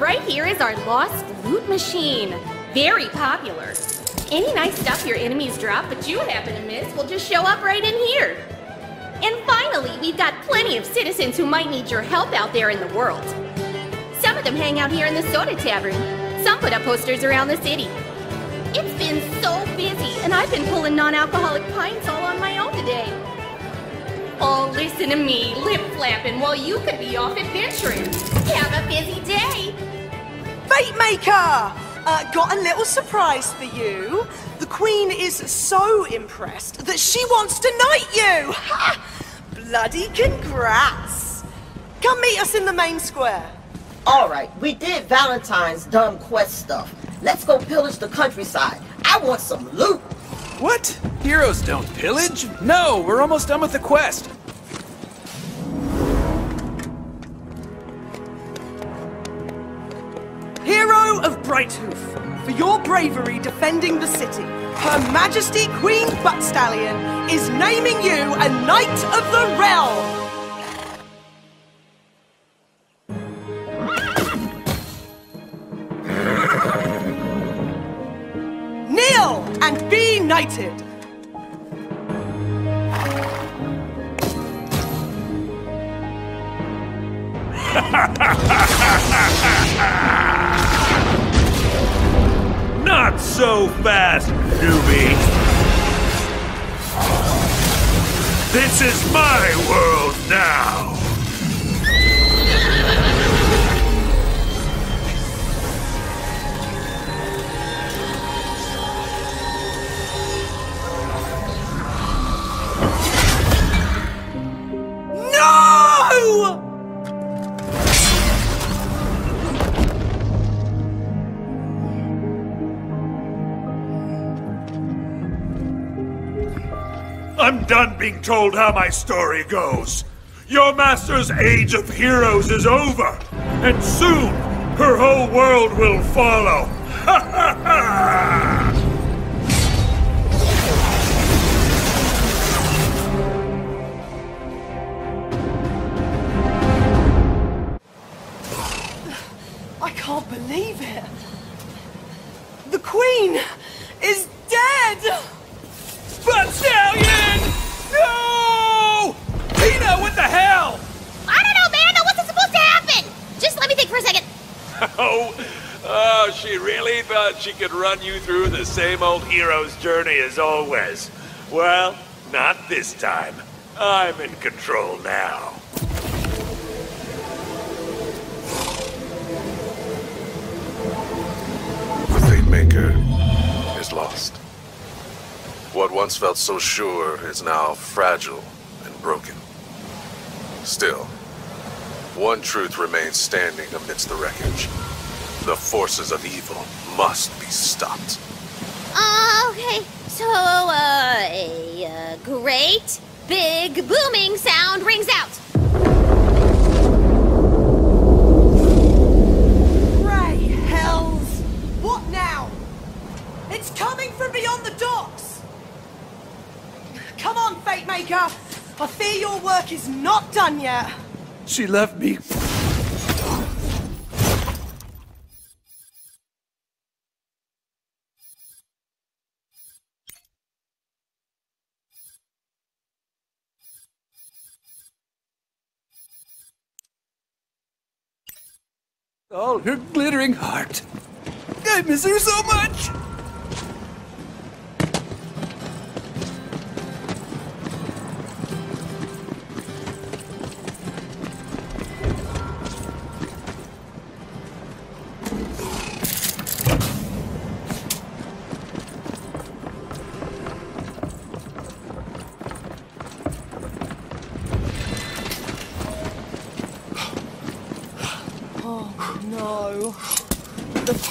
And right here is our Lost Loot Machine. Very popular. Any nice stuff your enemies drop but you happen to miss will just show up right in here. And finally, we've got plenty of citizens who might need your help out there in the world. Some of them hang out here in the soda tavern. Some put up posters around the city. It's been so busy, and I've been pulling non-alcoholic pints all on my own today. Oh, listen to me, lip flapping while you could be off adventuring. Have a busy day. Bait Maker! Got a little surprise for you. The Queen is so impressed that she wants to knight you! Ha! Bloody congrats! Come meet us in the main square. Alright, we did Valentine's dumb quest stuff. Let's go pillage the countryside. I want some loot! What? Heroes don't pillage? No, we're almost done with the quest. Hero of Brighthoof, for your bravery defending the city, Her Majesty Queen Butt Stallion is naming you a Knight of the Realm. Kneel and be knighted. Not so fast, newbie! This is my world now! I'm done being told how my story goes. Your master's age of heroes is over, and soon her whole world will follow. Ha ha ha! I can't believe it. The Queen is dead! Butt Stallion! No! Tina, what the hell? I don't know, man. What's supposed to happen? Just let me think for a second. Oh, she really thought she could run you through the same old hero's journey as always. Well, not this time. I'm in control now. The Fate Maker is lost. What once felt so sure is now fragile and broken. Still, one truth remains standing amidst the wreckage. The forces of evil must be stopped. Okay. So, a great, big, booming sound rings out. Grey hells! What now? It's coming from beyond the docks! Come on, Fate Maker! I fear your work is not done yet. She left me. Oh, her glittering heart. I miss her so much!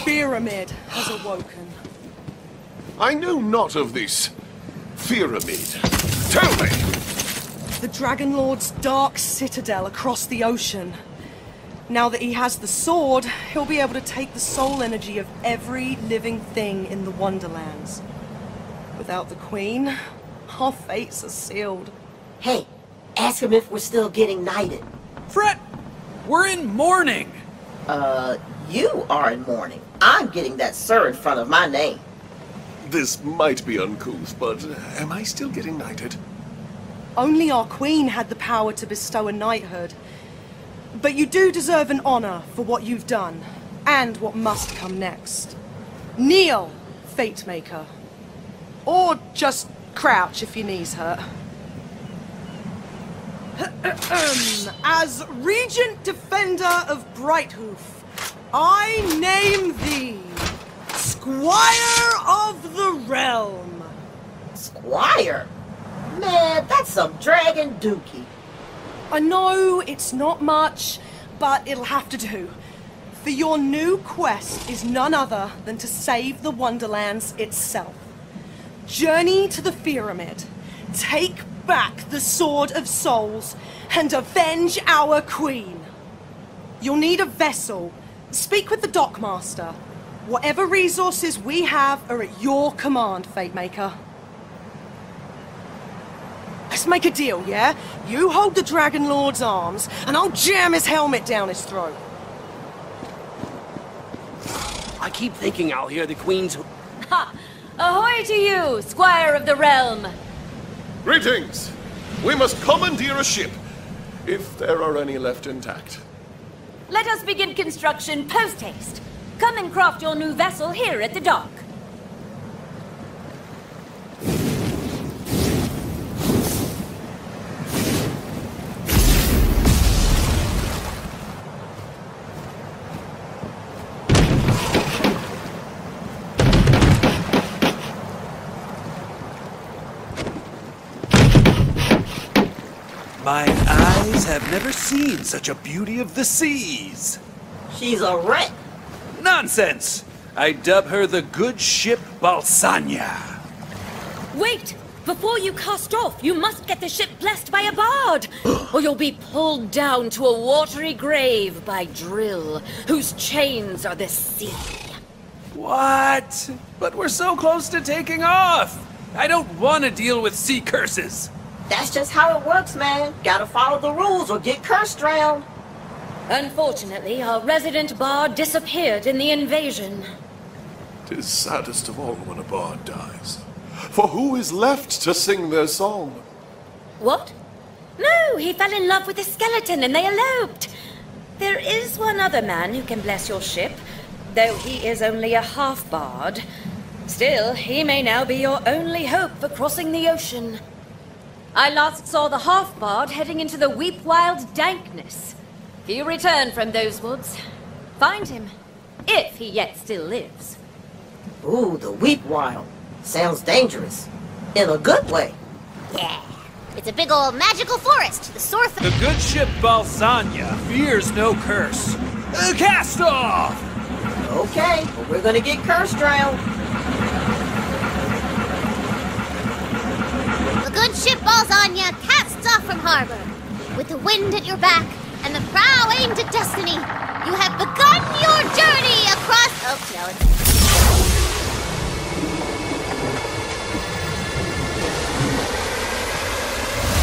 Pyramid has awoken. I know not of this pyramid. Tell me! The Dragon Lord's dark citadel across the ocean. Now that he has the sword, he'll be able to take the soul energy of every living thing in the Wonderlands. Without the Queen, our fates are sealed. Hey, ask him if we're still getting knighted. Fret! We're in mourning! You are in mourning. I'm getting that sir in front of my name. This might be uncouth, but am I still getting knighted? Only our queen had the power to bestow a knighthood. But you do deserve an honor for what you've done, and what must come next. Kneel, Fate Maker. Or just crouch if your knees hurt. As Regent Defender of Brighthoof, I name thee Squire of the Realm. Squire? Man, that's some dragon dookie. I know it's not much, but it'll have to do. For your new quest is none other than to save the Wonderlands itself. Journey to the Pyramid, take back the Sword of Souls, and avenge our Queen. You'll need a vessel. Speak with the Dockmaster. Whatever resources we have are at your command, Fate Maker. Let's make a deal, yeah? You hold the Dragon Lord's arms, and I'll jam his helmet down his throat. I keep thinking I'll hear the Queen's... Ha! Ahoy to you, Squire of the Realm! Greetings! We must commandeer a ship, if there are any left intact. Let us begin construction post-haste. Come and craft your new vessel here at the dock. My eyes have never seen such a beauty of the seas. She's a wreck. Nonsense! I dub her the good ship Balsania. Wait! Before you cast off, you must get the ship blessed by a bard, or you'll be pulled down to a watery grave by Drill, whose chains are the sea. What? But we're so close to taking off! I don't want to deal with sea curses. That's just how it works, man. Gotta follow the rules or get cursed round. Unfortunately, our resident bard disappeared in the invasion. 'Tis saddest of all when a bard dies. For who is left to sing their song? What? No, he fell in love with a skeleton and they eloped. There is one other man who can bless your ship, though he is only a half-bard. Still, he may now be your only hope for crossing the ocean. I last saw the half-bard heading into the Weep Wild dankness. He returned from those woods. Find him, if he yet still lives. Ooh, the Weep Wild. Sounds dangerous. In a good way. Yeah. It's a big old magical forest. The good ship Balsania fears no curse. Cast off! Okay, but we're gonna get cursed round. Good ship Balsania casts off from harbor. With the wind at your back and the prow aimed at destiny, you have begun your journey across... Oh, no,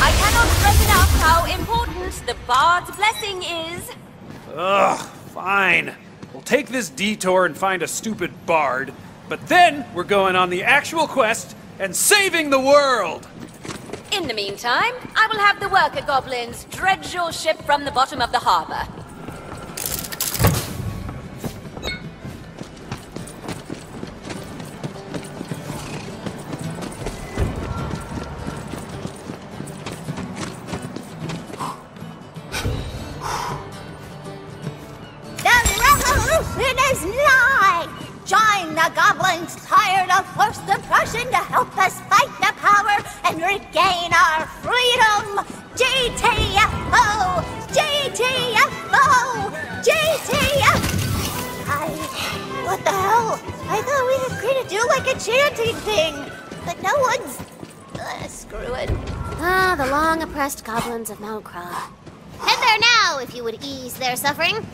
I cannot stress enough how important the bard's blessing is. Ugh, fine. We'll take this detour and find a stupid bard, but then we're going on the actual quest and saving the world! In the meantime, I will have the worker goblins dredge your ship from the bottom of the harbor. It is night! Join the goblins tired of forced oppression to help us fight the power and regain our freedom! GTFO! GTFO! GTFO! What the hell? I thought we had agreed to do like a chanting thing, but no one's... screw it. Ah, the long-oppressed goblins of Melkra. Head there now, if you would ease their suffering.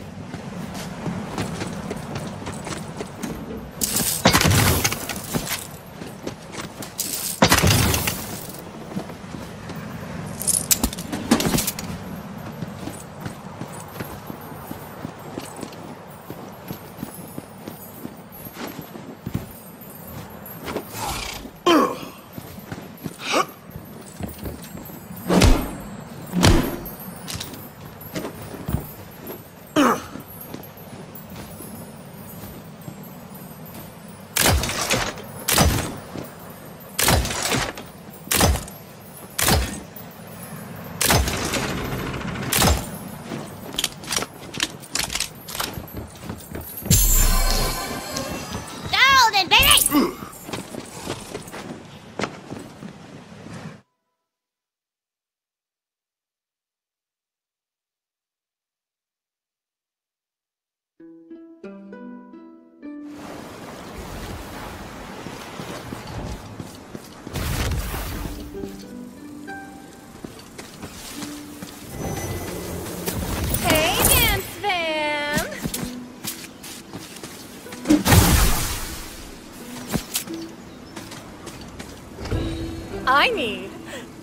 I need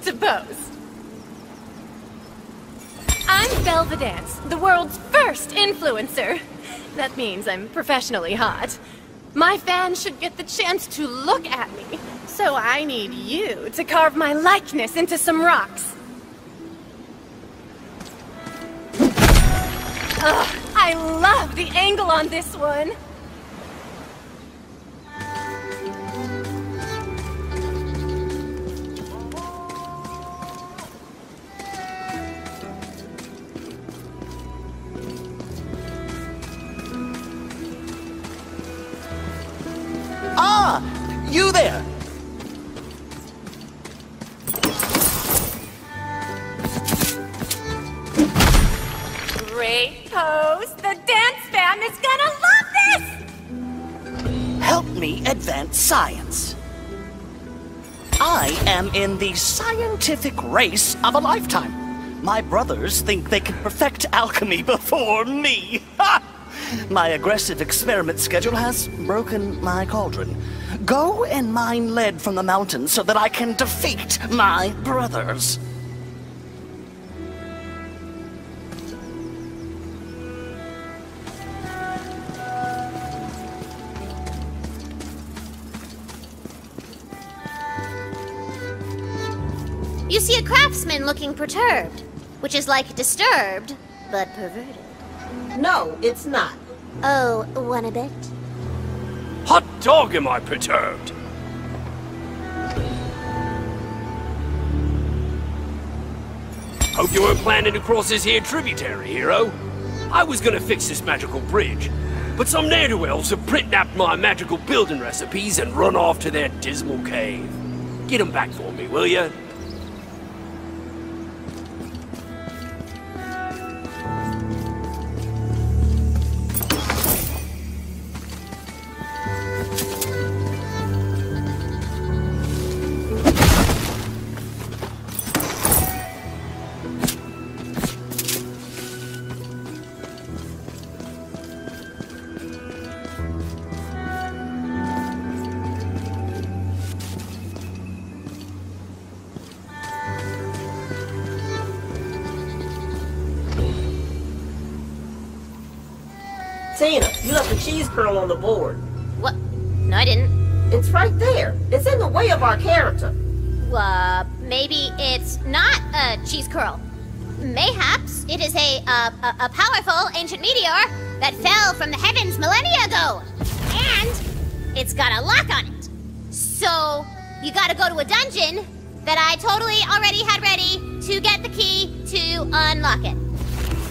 to boast. I'm Belvedance, the world's first influencer. That means I'm professionally hot. My fans should get the chance to look at me, so I need you to carve my likeness into some rocks. Ugh, I love the angle on this one. You there! Great pose! The dance fam is gonna love this! Help me advance science. I am in the scientific race of a lifetime. My brothers think they can perfect alchemy before me. Ha! My aggressive experiment schedule has broken my cauldron. Go and mine lead from the mountains so that I can defeat my brothers. You see a craftsman looking perturbed, which is like disturbed, but perverted. No, it's not. Oh, want a bit? Hot dog, am I perturbed? Hope you weren't planning to cross this here tributary, hero. I was gonna fix this magical bridge, but some ne'er-do-wells have kidnapped my magical building recipes and run off to their dismal cave. Get them back for me, will ya? Curl on the board. What? No, I didn't. It's right there. It's in the way of our character. Maybe it's not a cheese curl. Mayhaps it is a powerful ancient meteor that fell from the heavens millennia ago. And it's got a lock on it. So you gotta go to a dungeon that I totally already had ready to get the key to unlock it.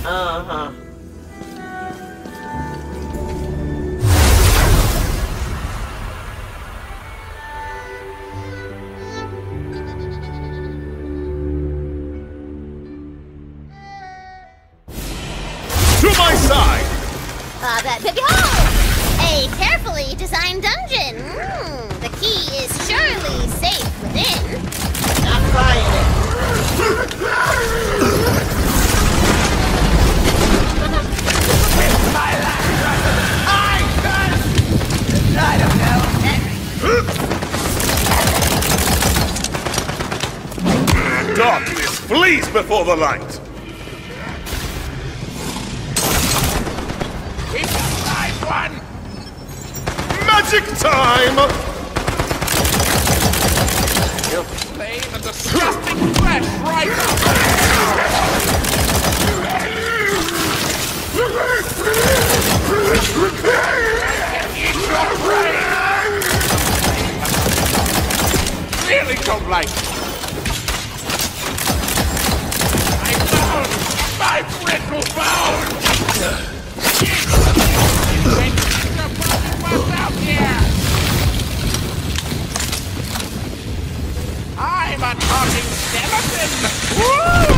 Uh-huh. But behold! A carefully designed dungeon! The key is surely safe within. Stop trying it. It's my last brother. I can't! I don't know. Darkness flees before the light! Magic time! You'll play the disgusting flesh right now! Eat your brain! Really don't like it! I found my brittle bone! I'm a talking skeleton! Woo!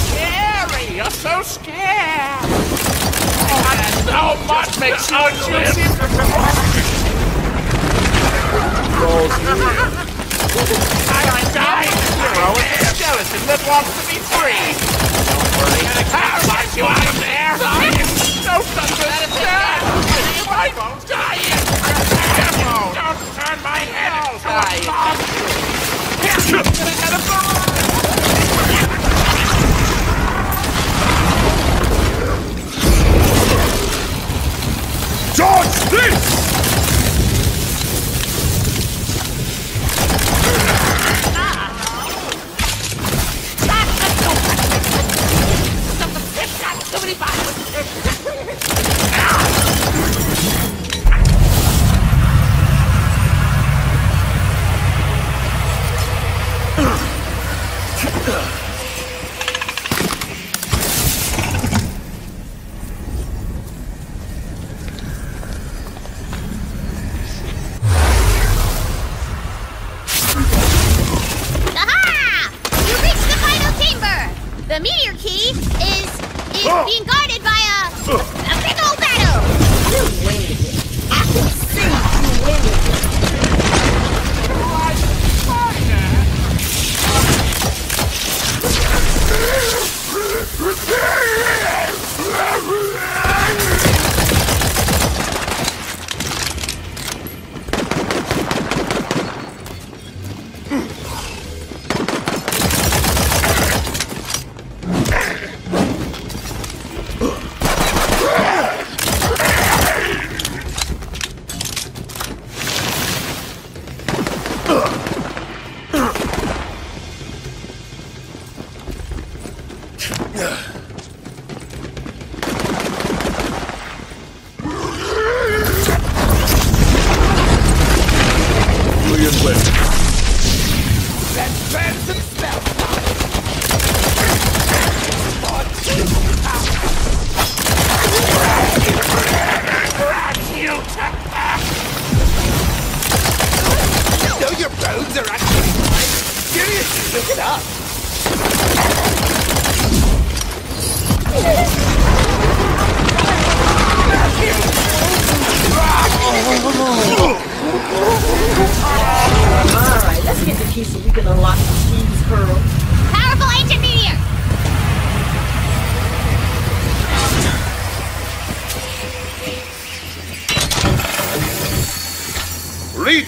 Scary! You're so scared! So much makes you juicy! I'm a dying hero with a skeleton that wants to be free! Don't worry, I'm gonna bite you out of there! Don't touch that! I won't die! Don't turn my head! I'll die!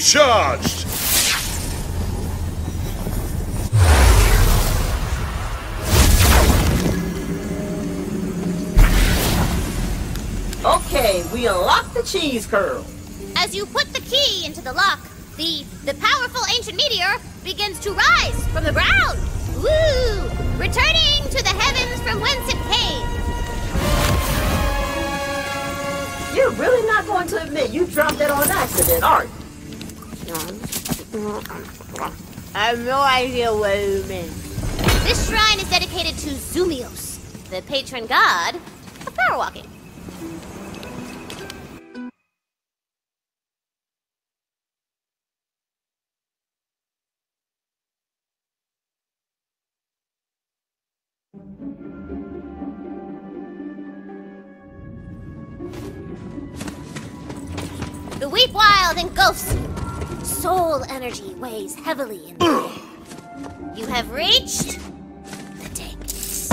Charged! Okay, we unlocked the cheese curl. As you put the key into the lock, the powerful ancient meteor begins to rise from the ground. Woo! Returning to the heavens from whence it came. You're really not going to admit you dropped that on accident, are you? I have no idea what it means. This shrine is dedicated to Zumios, the patron god of power walking. The Weep Wild engulfs you. Soul energy weighs heavily in the air. You have reached the dankness.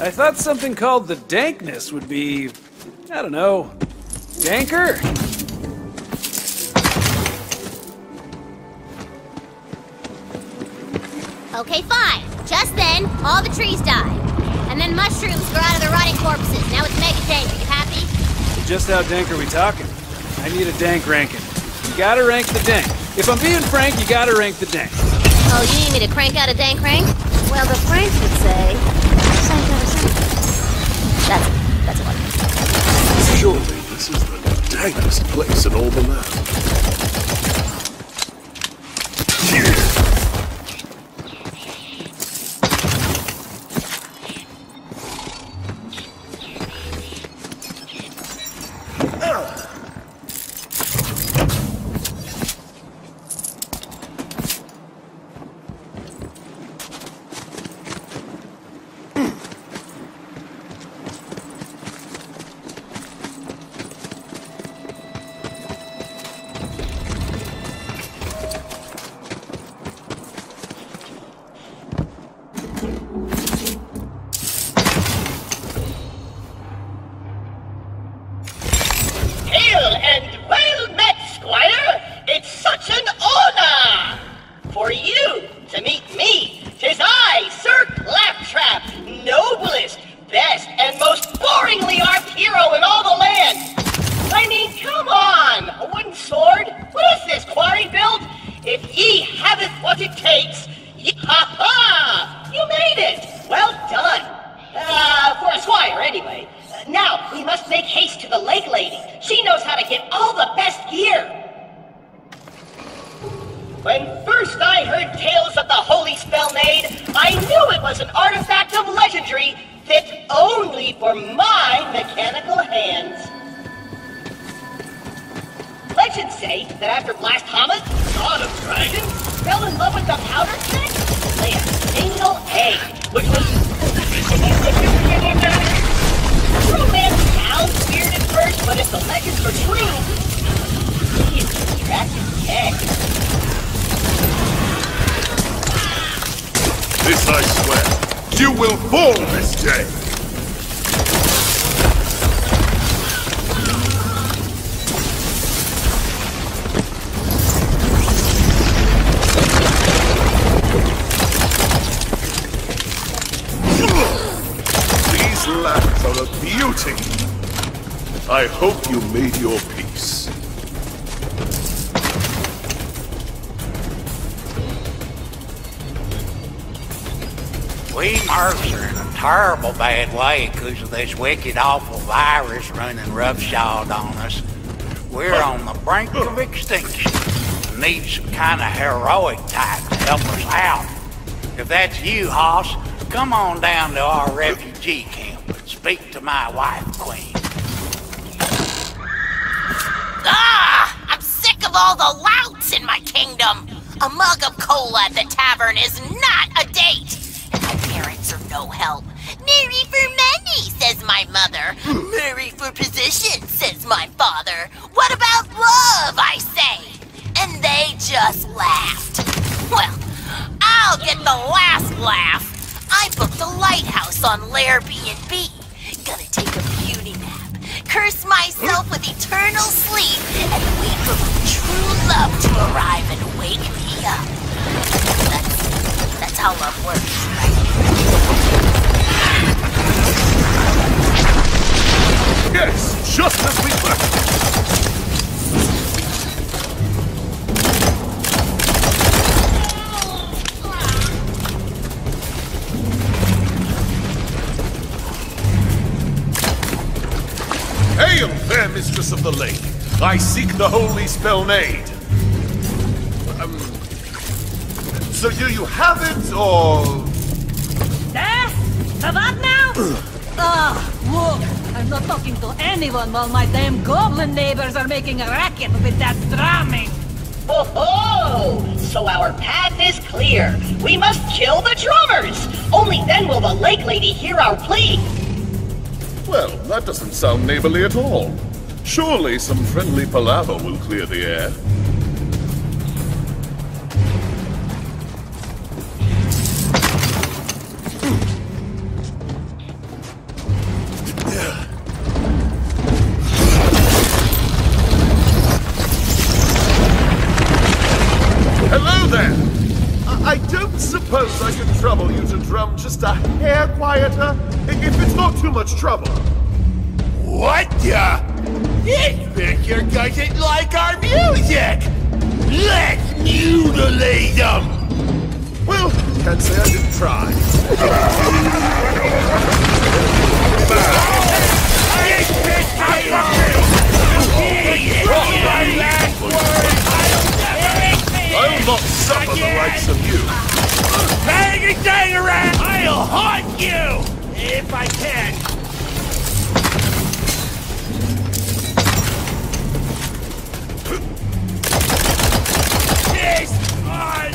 I thought something called the dankness would be, I don't know, danker? Okay, fine. Just then, all the trees die. And then mushrooms grow out of the rotting corpses. Now it's mega dank. Are you happy? So just how dank are we talking? I need a dank ranking. You gotta rank the dank. If I'm being frank, you gotta rank the dank. Oh, you need me to crank out a dank rank? Well, the French would say... That's one. Surely this is the dankest place in all the land. Now we must make haste to the lake lady. She knows how to get all the best gear. When first I heard tales of the holy Spellmaid, I knew it was an artifact of legendry fit only for my mechanical hands. Legends say that after Blast Hamas, god of dragons, fell in love with the powder stick, lay a single egg, which was romance sounds weird at first, but if the legends are true, he is a dragon's egg. This I swear, you will fall this day! I hope you made your peace. We mercs are in a terrible bad way because of this wicked, awful virus running roughshod on us. We're on the brink of extinction. We need some kind of heroic type to help us out. If that's you, Hoss, come on down to our refugee camp and speak to my wife, Queen. Ah! I'm sick of all the louts in my kingdom! A mug of cola at the tavern is not a date! And my parents are no help. Marry for money, says my mother. Marry for position, says my father. What about love, I say? And they just laughed. Well, I'll get the last laugh. I booked a lighthouse on Airbnb. Gonna take a beauty nap. Curse myself with eternal sleep and wait for my true love to arrive and wake me up. That's how love works, right? Yes, just as we Hail, fair mistress of the lake! I seek the holy Spellmaid! So do you have it, or...? There? What now? Look! I'm not talking to anyone while my damn goblin neighbors are making a racket with that drumming! Ho-ho! So our path is clear! We must kill the drummers! Only then will the lake lady hear our plea! Well, that doesn't sound neighborly at all. Surely some friendly palaver will clear the air. Hello there! I don't suppose I could trouble you to drum just a hair quieter? If it's not too much trouble. What the? This picture doesn't like our music! Let's mutilate them! Well, can't say I didn't try. This picture my last word! I'll not suffer the likes of you. Hang it down around! I'll haunt you! If I can! This on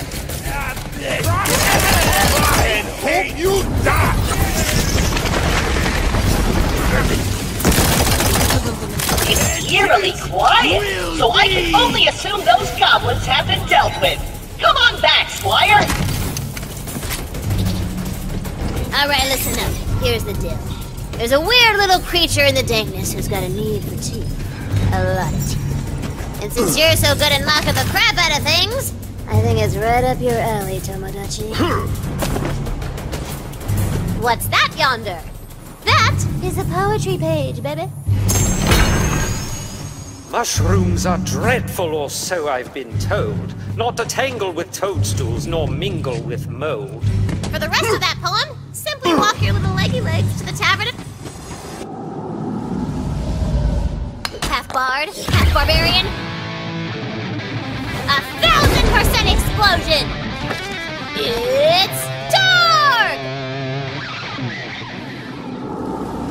this! And hope you die! It's eerily quiet, so I can only assume those goblins have been dealt with. Come on back, Squire! Alright, listen up. Here's the deal. There's a weird little creature in the dankness who's got a need for teeth. A lot of teeth. And since you're so good at knocking the crap out of things, I think it's right up your alley, Tomodachi. What's that yonder? That is a poetry page, baby. Mushrooms are dreadful, or so I've been told. Not to tangle with toadstools, nor mingle with mold. For the rest of that poem, simply walk your little leggy legs to the tavern. Half-bard, half-barbarian. 1,000% explosion! It's Torg!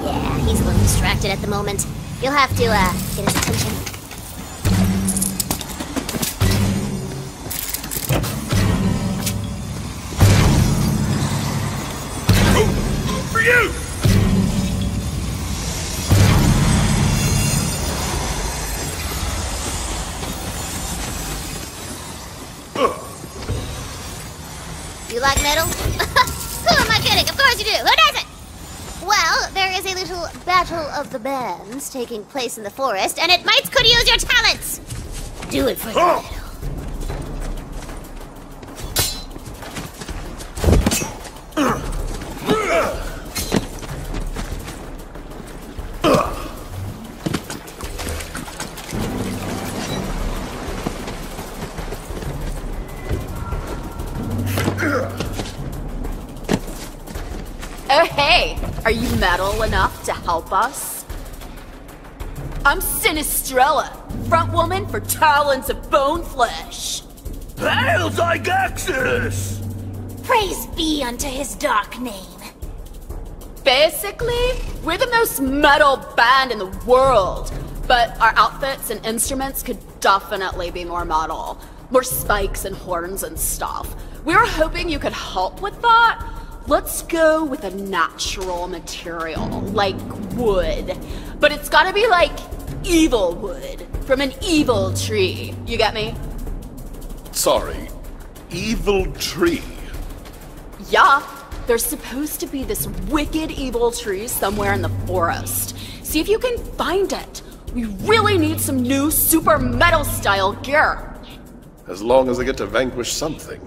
Yeah, he's a little distracted at the moment. You'll have to, get his attention. Oh, for you! You like metal? Who am I kidding? Of course you do! Who doesn't? Well, there is a little battle of the bands taking place in the forest, and it might could use your talents! Do it for the battle. Are you metal enough to help us? I'm Sinistrella, frontwoman for Talons of Boneflesh. Hail Zygaxus! Praise be unto his dark name. Basically, we're the most metal band in the world, but our outfits and instruments could definitely be more metal. More spikes and horns and stuff. We were hoping you could help with that. Let's go with a natural material, like wood. But it's gotta be like evil wood, from an evil tree. You get me? Sorry, evil tree? Yeah, there's supposed to be this wicked evil tree somewhere in the forest. See if you can find it. We really need some new super metal style gear. As long as I get to vanquish something.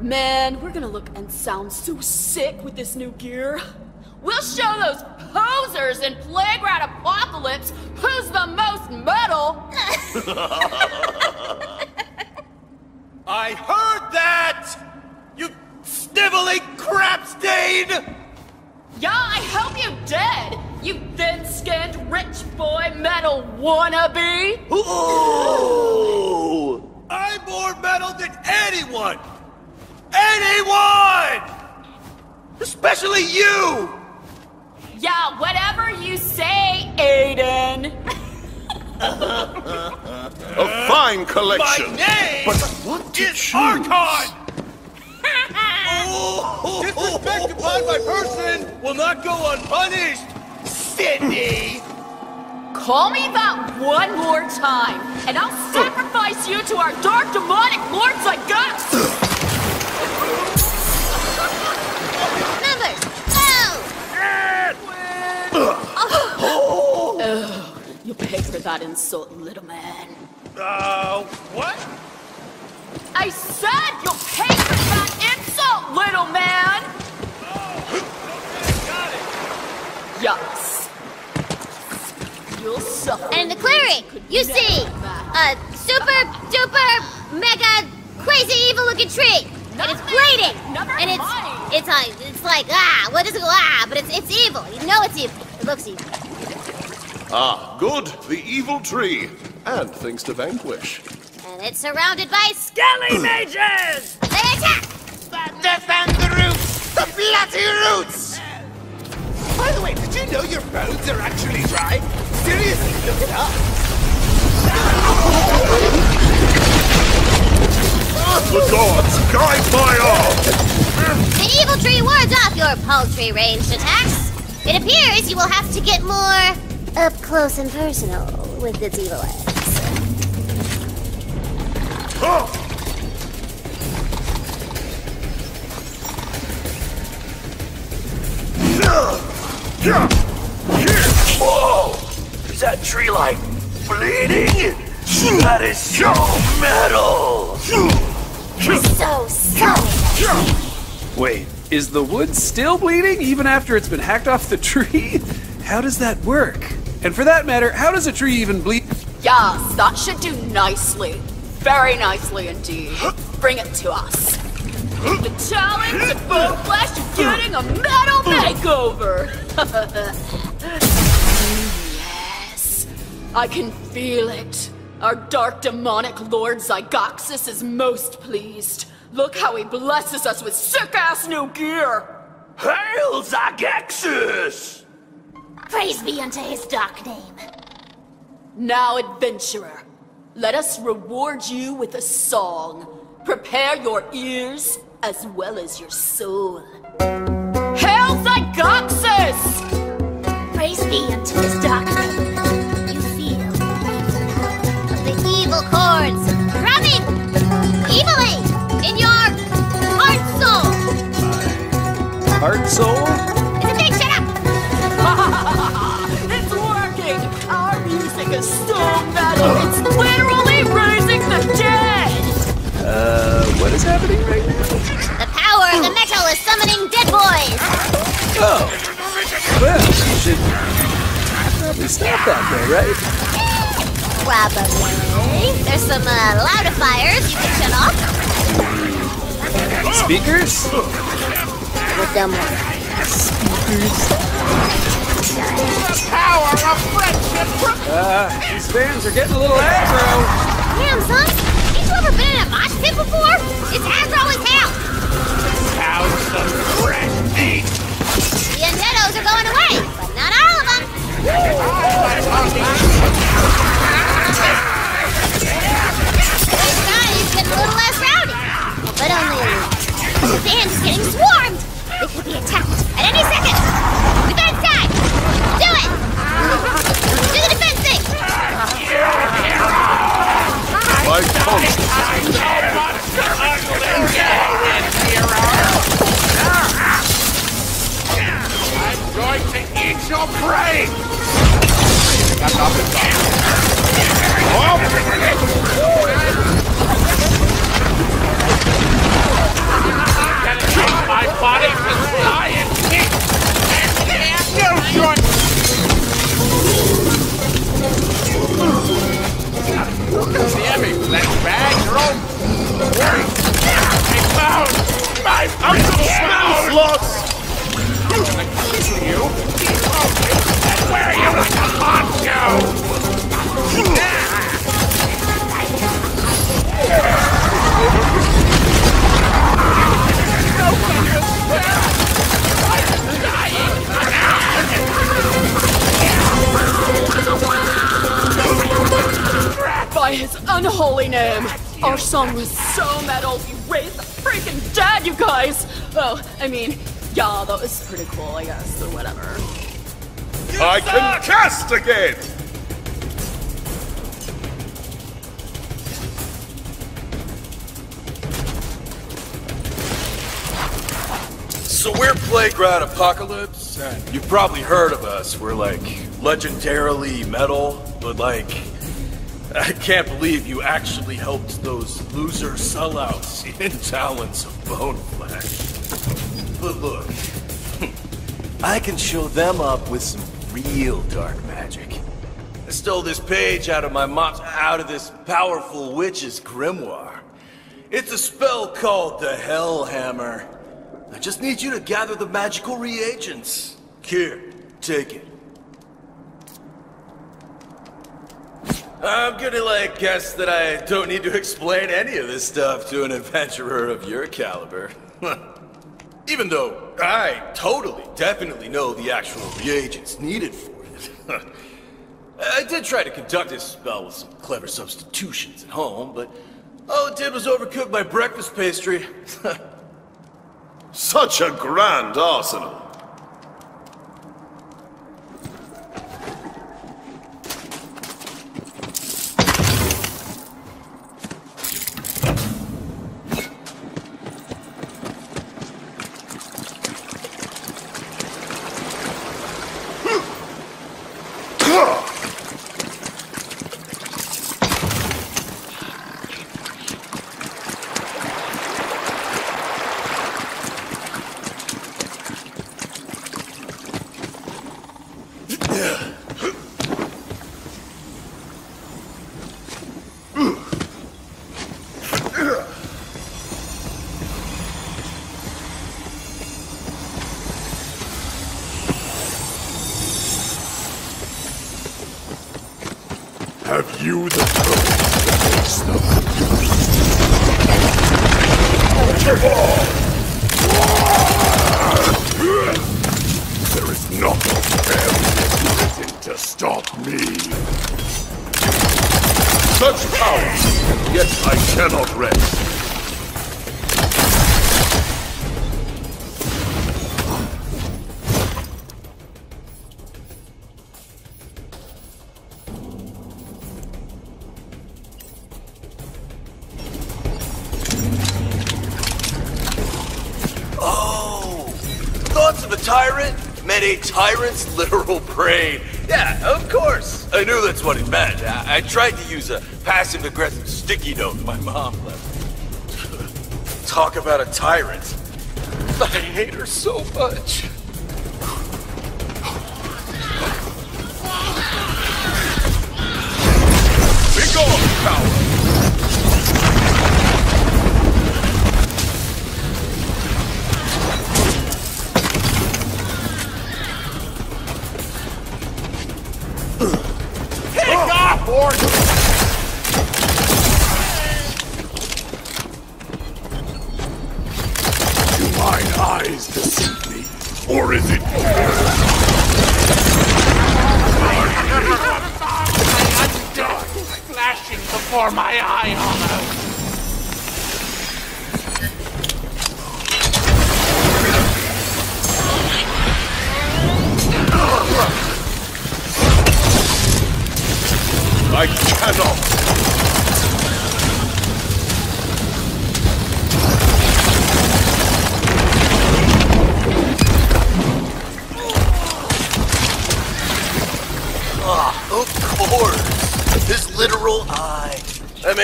Man, we're gonna look and sound so sick with this new gear. We'll show those posers in Playground Apocalypse who's the most metal! I heard that! You sniveling crap stain! Yeah, I hope you did! You thin-skinned rich boy metal wannabe! Ooh! I'm more metal than anyone! Anyone! Especially you! Yeah, whatever you say, Aiden! A fine collection! My name but what did is you Archon! Disrespect upon my person will not go unpunished, Sydney! Call me that one more time, and I'll sacrifice you to our dark demonic lord Zygaxus! Numbers! Oh. Oh, you pay for that insult, little man. What? I said you'll pay for that insult, little man! Oh, okay, got it. Yes. You'll suffer. And the clearing, you see, a super duper mega crazy evil looking tree. And it's bleeding, and it's like, what does it go, but it's evil. You know it's evil. It looks evil. Ah, good. The evil tree. And things to vanquish. And it's surrounded by skelly mages! They attack! The death and the roots! The bloody roots! By the way, did you know your bones are actually dry? Seriously, look it up. The gods, guide my arm! The evil tree wards off your paltry ranged attacks. It appears you will have to get more up close and personal with its evil eggs. Oh. Whoa! Is that tree like bleeding? That is so metal! We're so sorry. Wait, is the wood still bleeding even after it's been hacked off the tree? How does that work? And for that matter, how does a tree even bleed? Yes, that should do nicely. Very nicely indeed. Bring it to us. The Talons of Boneflesh is getting a metal makeover! Yes. I can feel it. Our dark demonic lord Zygaxus is most pleased. Look how he blesses us with sick-ass new gear! Hail Zygaxus! Praise be unto his dark name. Now, adventurer, let us reward you with a song. Prepare your ears as well as your soul. Hail Zygaxus! Praise be unto his dark name. You feel the evil chords throbbing evilly in your heart soul. Heart soul? It's a big shut up! It's working! Our music is so metal, it's literally raising the dead! What is happening right now? The power of the metal is summoning dead boys! Oh! Well, you should probably stop that though, right? Probably. There's some loudifiers you can shut off. Speakers? The dumb one. Speakers? The power of friendship! These fans are getting a little aggro! Damn, son! Have you ever been in a mosh pit before? It's aggro as hell! House of fresh meat! The Undeados are going away, but not all of them! These guys get a little less rowdy, but only a little. The band is getting swarmed! They could be attacked at any second! Defense time! Do it! Do the defense thing! My post! I'm going to eat your prey! I'm gonna take my body to die and kick! Damn it, let's bag your own worries. I found my uncle smells lost. I'm gonna kiss you. And where you like a hot show. By his unholy name, our song was so metal, we raised the freaking dead, you guys! Oh, I mean, yeah, that was pretty cool, I guess, or whatever. I can castigate! So we're Playground Apocalypse, and you've probably heard of us. We're, like, legendarily metal, but, like, I can't believe you actually helped those loser sellouts in Talons of Boneflesh. But look, I can show them up with some real dark magic. I stole this page out of my mom's, out of this powerful witch's grimoire. It's a spell called the Hellhammer. I just need you to gather the magical reagents. Here, take it. I'm gonna, like, guess that I don't need to explain any of this stuff to an adventurer of your caliber. Even though I totally, definitely know the actual reagents needed for it. I did try to conduct this spell with some clever substitutions at home, but all it did was overcook my breakfast pastry. Such a grand arsenal. Have you the courage to face them? There is nothing fairly written to stop me. Such power, yet I cannot rest. A tyrant's literal brain. Yeah, of course. I knew that's what it meant. I tried to use a passive-aggressive sticky note my mom left. Talk about a tyrant. I hate her so much. Be gone, coward!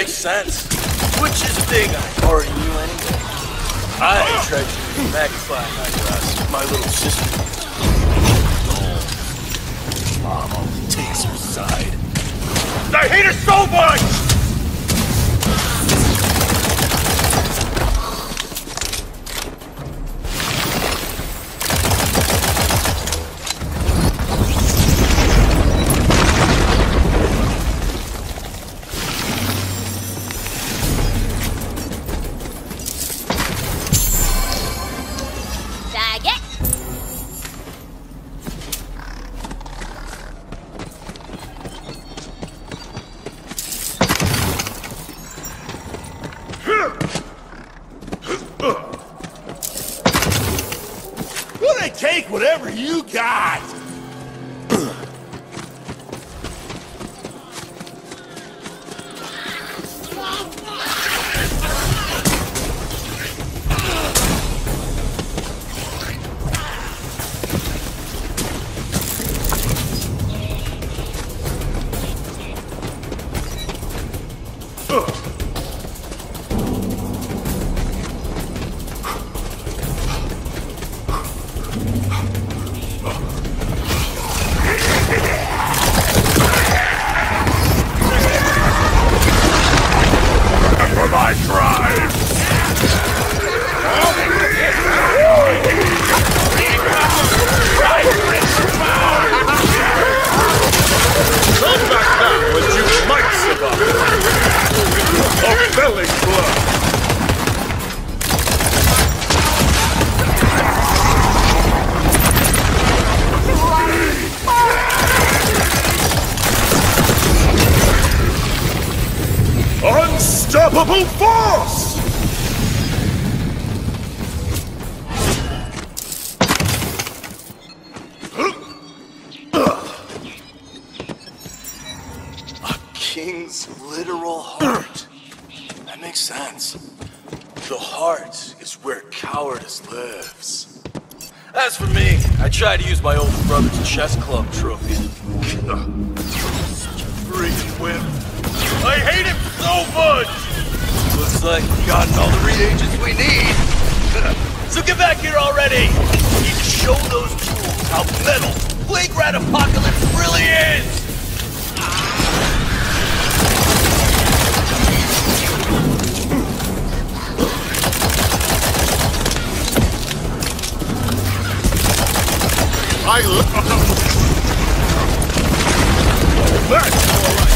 Sense. Which is a thing I already knew anyway. I tried to magnify my glass, my little sister. Oh, Mom only takes her side. I hate her so much! I tried to use my older brother's chess club trophy. Such a freaking whip. I hate him so much! Looks like we've gotten all the reagents we need. So get back here already! We need to show those tools how metal Playground Apocalypse really is! I love them. That's all right.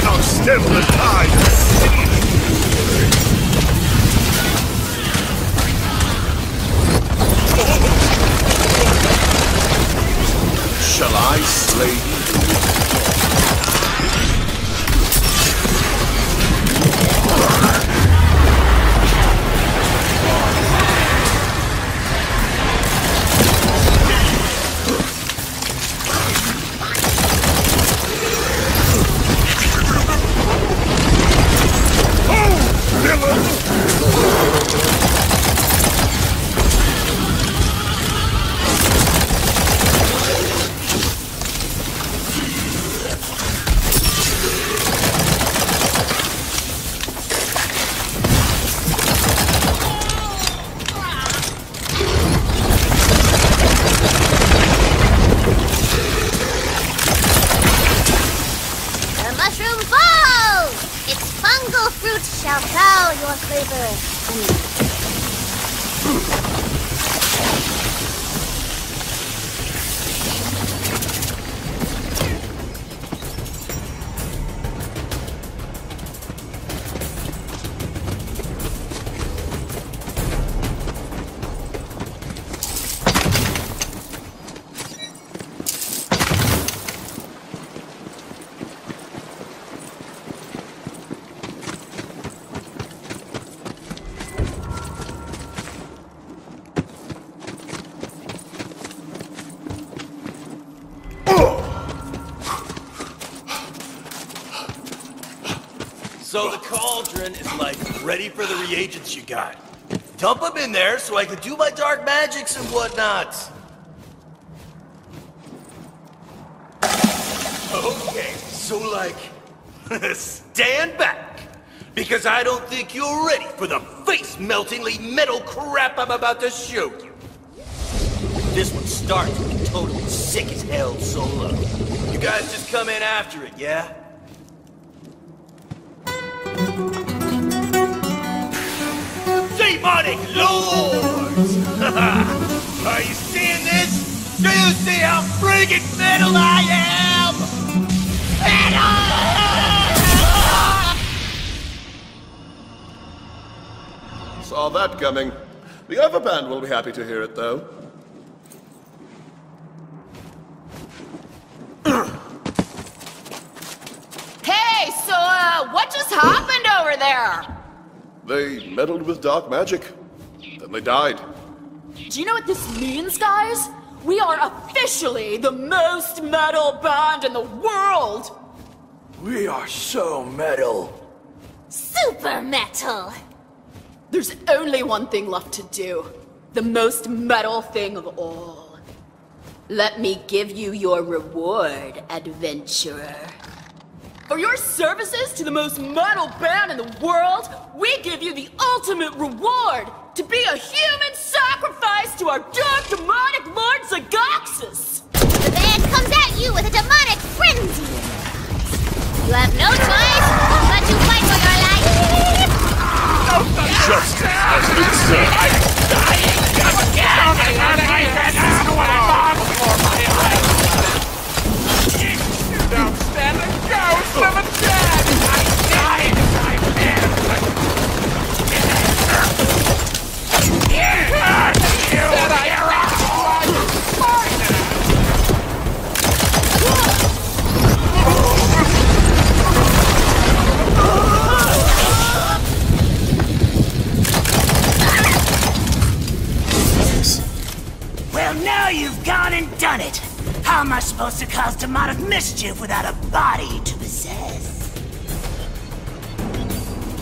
cannot stem the tide of sin. Shall I slay you? So the cauldron is like ready for the reagents you got. Dump them in there so I can do my dark magics and whatnot. Okay, so like, stand back, because I don't think you're ready for the face-meltingly metal crap I'm about to show you. This one starts with a totally sick as hell solo. You guys just come in after it, yeah? Demonic lords! Are you seeing this? Do you see how friggin' metal I am? Metal! Saw that coming. The other band will be happy to hear it, though. Hey, so, what just happened over there? They meddled with dark magic. Then they died. Do you know what this means, guys? We are officially the most metal band in the world! We are so metal. Super metal! There's only one thing left to do. The most metal thing of all. Let me give you your reward, adventurer. For your services to the most metal band in the world, we give you the ultimate reward! To be a human sacrifice to our dark demonic lord Zygaxus! The band comes at you with a demonic frenzy! You have no choice but to fight for your life! Just as it's said! I'm dying! How am I supposed to cause demonic mischief without a body to possess?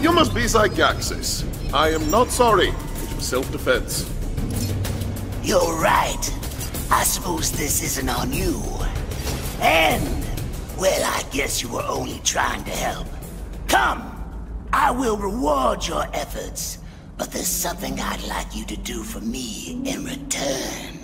You must be Zygaxus. I am not sorry. It was self-defense. You're right. I suppose this isn't on you. And, well, I guess you were only trying to help. Come, I will reward your efforts, but there's something I'd like you to do for me in return.